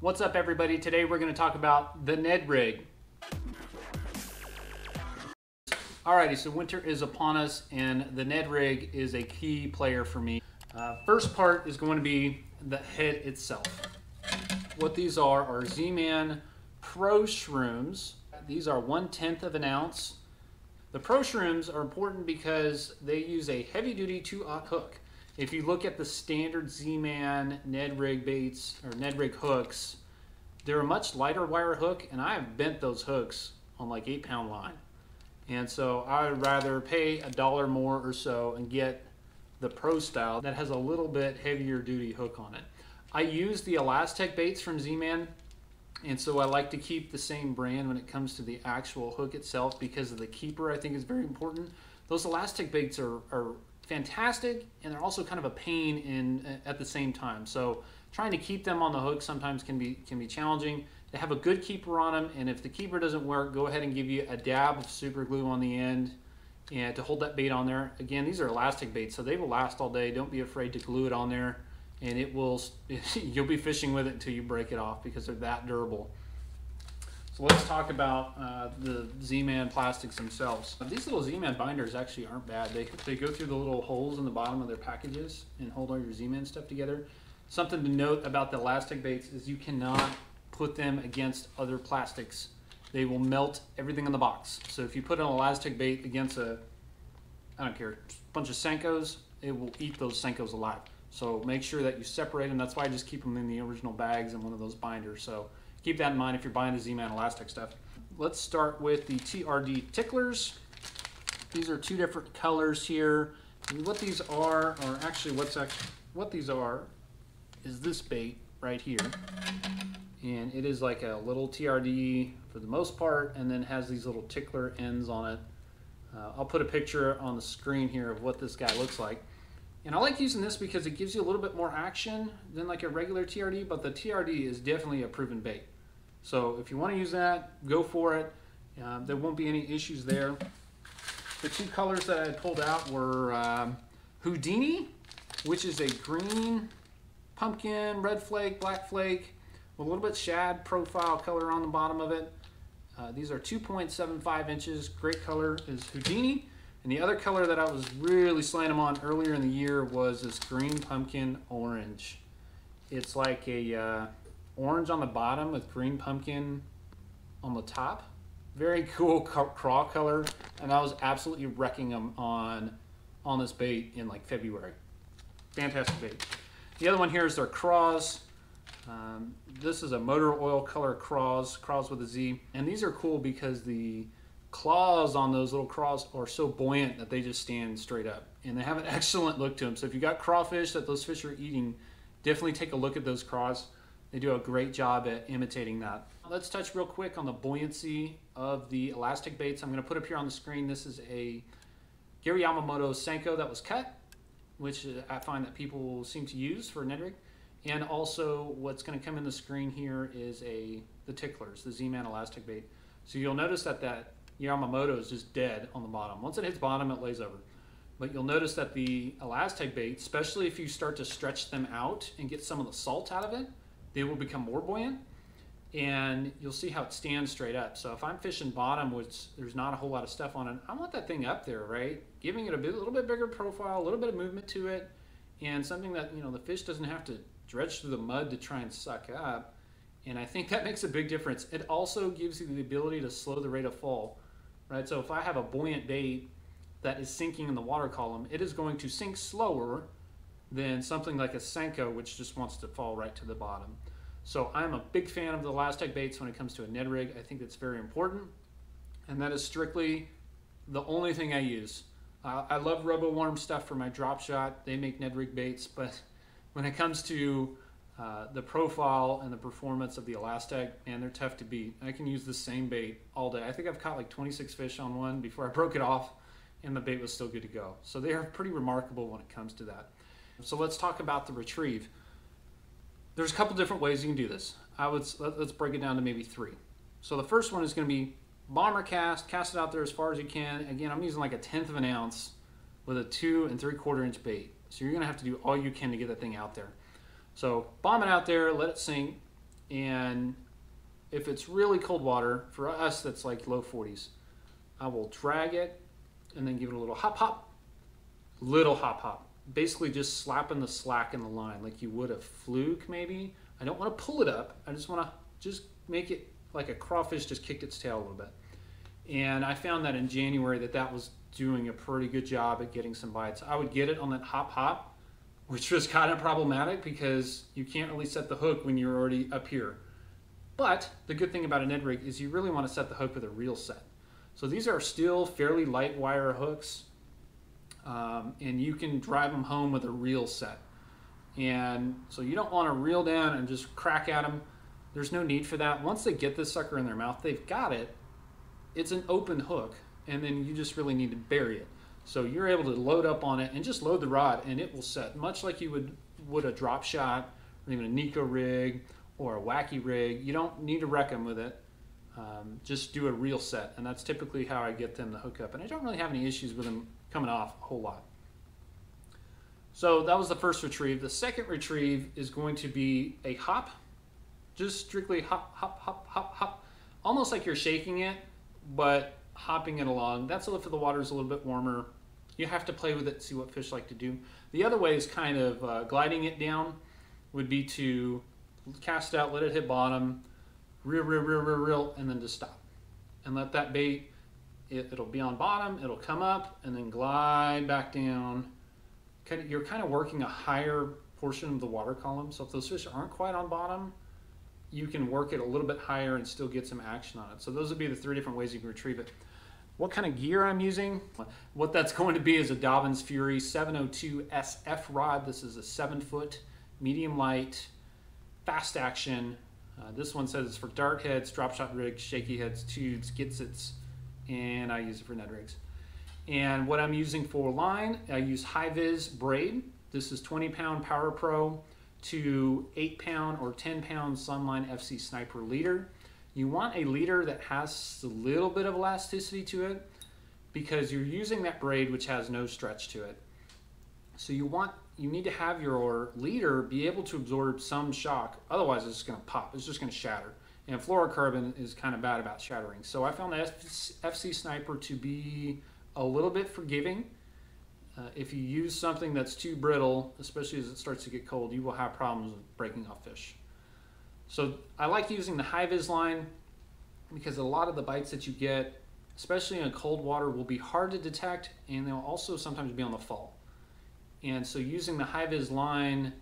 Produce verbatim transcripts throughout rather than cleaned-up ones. What's up, everybody? Today we're going to talk about the Ned Rig. Alrighty, so winter is upon us and the Ned Rig is a key player for me. Uh, first part is going to be the head itself. What these are are Z-Man Pro Shroomz. These are one-tenth of an ounce. The Pro Shroomz are important because they use a heavy-duty two aught hook. If you look at the standard Z-Man Ned Rig baits or Ned Rig hooks, they're a much lighter wire hook, and I have bent those hooks on like eight pound line. And so I would rather pay a dollar more or so and get the Pro style that has a little bit heavier duty hook on it. I use the Elaztech baits from Z-Man, and so I like to keep the same brand when it comes to the actual hook itself because of the keeper, I think, is very important. Those Elaztech baits are, are fantastic, and they're also kind of a pain in at the same time. So trying to keep them on the hook sometimes can be can be challenging. They have a good keeper on them, and if the keeper doesn't work, go ahead and give you a dab of super glue on the end and to hold that bait on there. Again, these are elastic baits, so they will last all day. Don't be afraid to glue it on there, and it will you'll be fishing with it until you break it off because they're that durable. So let's talk about uh, the Z-Man plastics themselves. These little Z-Man binders actually aren't bad. They, they go through the little holes in the bottom of their packages and hold all your Z-Man stuff together. Something to note about the elastic baits is you cannot put them against other plastics. They will melt everything in the box. So if you put an elastic bait against a, I don't care, bunch of Senkos, it will eat those Senkos alive. So make sure that you separate them. That's why I just keep them in the original bags in one of those binders. So keep that in mind if you're buying the Z-Man Elaztech stuff. Let's start with the T R D Ticklerz. These are two different colors here. And what these are, or actually what's actually, what these are is this bait right here, and it is like a little T R D for the most part, and then has these little tickler ends on it. uh, I'll put a picture on the screen here of what this guy looks like, and I like using this because it gives you a little bit more action than like a regular T R D, but the T R D is definitely a proven bait, so if you want to use that, go for it. Uh, there won't be any issues there. The two colors that I had pulled out were um, Houdini, which is a green pumpkin, red flake, black flake, with a little bit shad profile color on the bottom of it. Uh, these are two point seven five inches. Great color is Houdini. And the other color that I was really slaying them on earlier in the year was this green pumpkin orange. It's like a uh, orange on the bottom with green pumpkin on the top. Very cool craw color. And I was absolutely wrecking them on, on this bait in like February. Fantastic bait. The other one here is their Crawz. Um, this is a motor oil color Crawz, Crawz with a Z. And these are cool because the claws on those little Crawz are so buoyant that they just stand straight up. And they have an excellent look to them. So if you got crawfish that those fish are eating, definitely take a look at those Crawz. They do a great job at imitating that. Let's touch real quick on the buoyancy of the elastic baits. I'm going to put up here on the screen, this is a Gary Yamamoto Senko that was cut, which I find that people seem to use for Ned Rig. And also what's going to come in the screen here is a the Ticklerz, the Z-Man elastic bait. So you'll notice that that Yamamoto is just dead on the bottom. Once it hits bottom, it lays over. But you'll notice that the elastic bait, especially if you start to stretch them out and get some of the salt out of it, they will become more buoyant. And you'll see how it stands straight up. So if I'm fishing bottom, which there's not a whole lot of stuff on it, I want that thing up there, right? Giving it a, bit, a little bit bigger profile, a little bit of movement to it, and something that, you know, the fish doesn't have to dredge through the mud to try and suck up. And I think that makes a big difference. It also gives you the ability to slow the rate of fall, right? So if I have a buoyant bait that is sinking in the water column, it is going to sink slower than something like a Senko, which just wants to fall right to the bottom. So I'm a big fan of the elastic baits when it comes to a Ned Rig. I think that's very important. And that is strictly the only thing I use. Uh, I love Rubber Worm stuff for my drop shot. They make Ned Rig baits, but when it comes to uh, the profile and the performance of the elastic, man, they're tough to beat. I can use the same bait all day. I think I've caught like twenty-six fish on one before I broke it off, and the bait was still good to go. So they are pretty remarkable when it comes to that. So let's talk about the retrieve. There's a couple different ways you can do this. I would let's break it down to maybe three. So the first one is going to be bomber cast, cast it out there as far as you can. Again, I'm using like a tenth of an ounce with a two and three quarter inch bait. So you're going to have to do all you can to get that thing out there. So bomb it out there, let it sink, And if it's really cold water, for us that's like low forties, I will drag it and then give it a little hop hop, little hop hop. Basically just slapping the slack in the line like you would a fluke maybe. I don't want to pull it up. I just want to just make it like a crawfish just kicked its tail a little bit. And I found that in January that that was doing a pretty good job at getting some bites. I would get it on that hop hop, which was kind of problematic because you can't really set the hook when you're already up here. But the good thing about a Ned Rig is you really want to set the hook with a reel set. So these are still fairly light wire hooks, um, and you can drive them home with a reel set. And so you don't want to reel down and just crack at them. There's no need for that. Once they get this sucker in their mouth, they've got it. It's an open hook, and then you just really need to bury it. So you're able to load up on it and just load the rod, and it will set, much like you would, would a drop shot, or even a Nico rig, or a wacky rig. You don't need to wreck them with it. Um, just do a reel set, and that's typically how I get them to hook up. And I don't really have any issues with them coming off a whole lot. So that was the first retrieve. The second retrieve is going to be a hop, just strictly hop, hop, hop, hop, hop. Almost like you're shaking it, but hopping it along. That's if the water's a little bit warmer. You have to play with it, see what fish like to do. The other way is kind of uh, gliding it down would be to cast out, let it hit bottom, reel, reel, reel, reel, reel, and then just stop. And let that bait, it, it'll be on bottom, it'll come up, and then glide back down. Kind of, you're kind of working a higher portion of the water column, so if those fish aren't quite on bottom, you can work it a little bit higher and still get some action on it. So those would be the three different ways you can retrieve it. What kind of gear I'm using? What that's going to be is a Dobbins Fury seven oh two S F rod. This is a seven foot, medium light, fast action. Uh, this one says it's for dart heads, drop shot rigs, shaky heads, tubes, gitsits, and I use it for Ned rigs. And what I'm using for line, I use Hi-Viz braid. This is twenty pound Power Pro to eight pound or ten pound Sunline F C Sniper leader. You want a leader that has a little bit of elasticity to it because you're using that braid which has no stretch to it. So you want, you need to have your leader be able to absorb some shock, otherwise it's just gonna pop, it's just gonna shatter. And fluorocarbon is kind of bad about shattering. So I found the F C Sniper to be a little bit forgiving. Uh, if you use something that's too brittle, especially as it starts to get cold, you will have problems with breaking off fish. So I like using the Hi-Viz line because a lot of the bites that you get, especially in cold water, will be hard to detect, and they'll also sometimes be on the fall. And so using the Hi-Viz line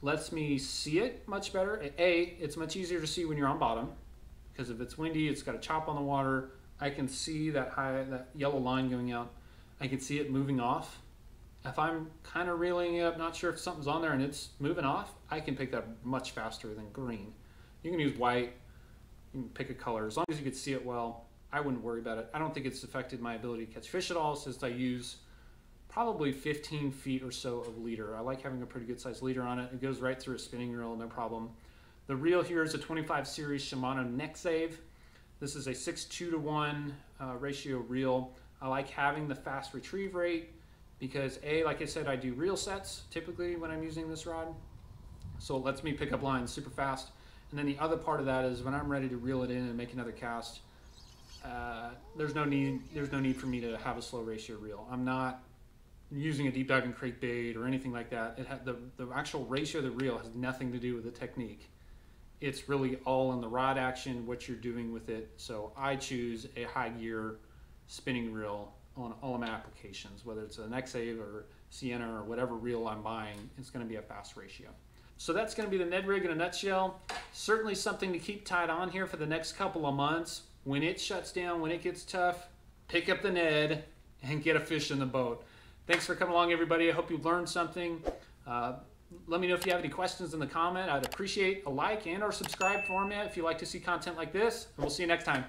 lets me see it much better. A, it's much easier to see when you're on bottom because if it's windy, it's got a chop on the water. I can see that high, that yellow line going out. I can see it moving off. If I'm kind of reeling it up, not sure if something's on there and it's moving off, I can pick that much faster than green. You can use white, you can pick a color. As long as you can see it well, I wouldn't worry about it. I don't think it's affected my ability to catch fish at all since I use probably fifteen feet or so of leader. I like having a pretty good sized leader on it. It goes right through a spinning reel, no problem. The reel here is a twenty-five series Shimano Nexave. This is a six two to one uh, ratio reel. I like having the fast retrieve rate because A, like I said, I do reel sets typically when I'm using this rod. So it lets me pick up lines super fast. And then the other part of that is when I'm ready to reel it in and make another cast, uh, there's no need there's no need for me to have a slow ratio reel. I'm not using a deep diving crankbait or anything like that. It had the, the actual ratio of the reel has nothing to do with the technique. It's really all in the rod action, what you're doing with it. So I choose a high gear spinning reel on all of my applications, whether it's an X A V or Sienna or whatever reel I'm buying, it's gonna be a fast ratio. So that's gonna be the Ned Rig in a nutshell. Certainly something to keep tied on here for the next couple of months. When it shuts down, when it gets tough, pick up the Ned and get a fish in the boat. Thanks for coming along, everybody. I hope you learned something. Uh, let me know if you have any questions in the comment. I'd appreciate a like and or subscribe for me if you like to see content like this, and we'll see you next time.